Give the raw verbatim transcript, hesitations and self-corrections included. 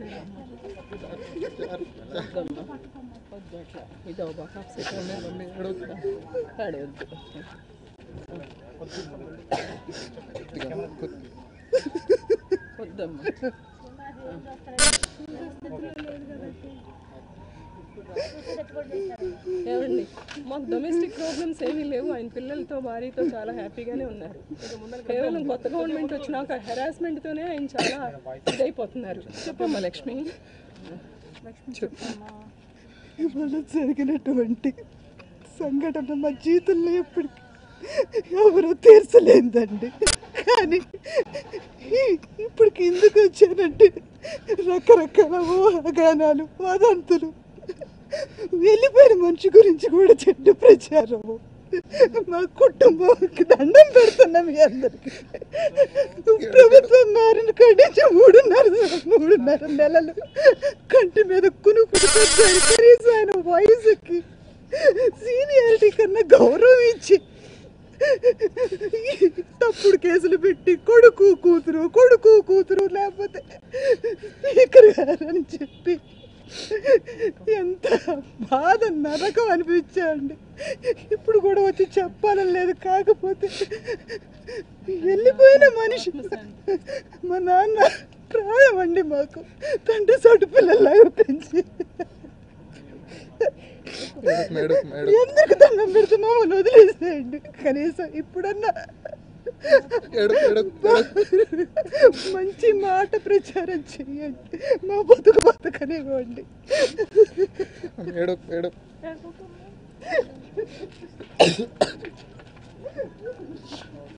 domestic problems ఏమీ లేవు. ఆయన పిల్లలతో భార్యతో చాలా హ్యాపీగానే ఉన్నారు. కేవలం కొత్త గవర్నమెంట్ వచ్చినాక హెరాస్మెంట్తోనే ఆయన చాలా ఇదైపోతున్నారు. చెప్పమ్మా లక్ష్మి, ఇవాళ జరిగినటువంటి సంఘటన మా జీవితంలో ఎప్పటికీ ఎవరూ తీర్చలేదండి. కానీ ఇప్పటికి ఎందుకు వచ్చానంటే రకరకాల ఊహాగానాలు, వాదంతులు, వెళ్ళిపోయిన మనిషి గురించి కూడా చెడ్డ ప్రచారము. మా కుటుంబానికి దండం పెడుతున్నాం. మీ అందరికి ప్రభుత్వం మారిన కడిచి మూడున్నర మూడున్నర నెలలు కంటి మీద కునుకుడిపోతారు. కనీసం ఆయన వయసుకి సీనియారిటీ కన్నా గౌరవం ఇచ్చి తప్పుడు కేసులు పెట్టి కొడుకు కూతురు కొడుకు కూతురు లేకపోతే స్పీకర్ గారు అని చెప్పి ఎంత బాధ నరకం అనిపించాయండి. ఇప్పుడు కూడా వచ్చి చెప్పాలని లేదు. కాకపోతే వెళ్ళిపోయిన మనిషి మా నాన్న ప్రాయం అండి. మాకు తండ్రి సొట్టు పిల్లల్లాగా పెంచి ఎందుకు దండం పెడుతున్నాం అని వదిలేసేయండి. కనీసం ఇప్పుడన్నా మంచి మాట ప్రచారం చెయ్యండి. మా బతుకు బతుకనివ్వండి.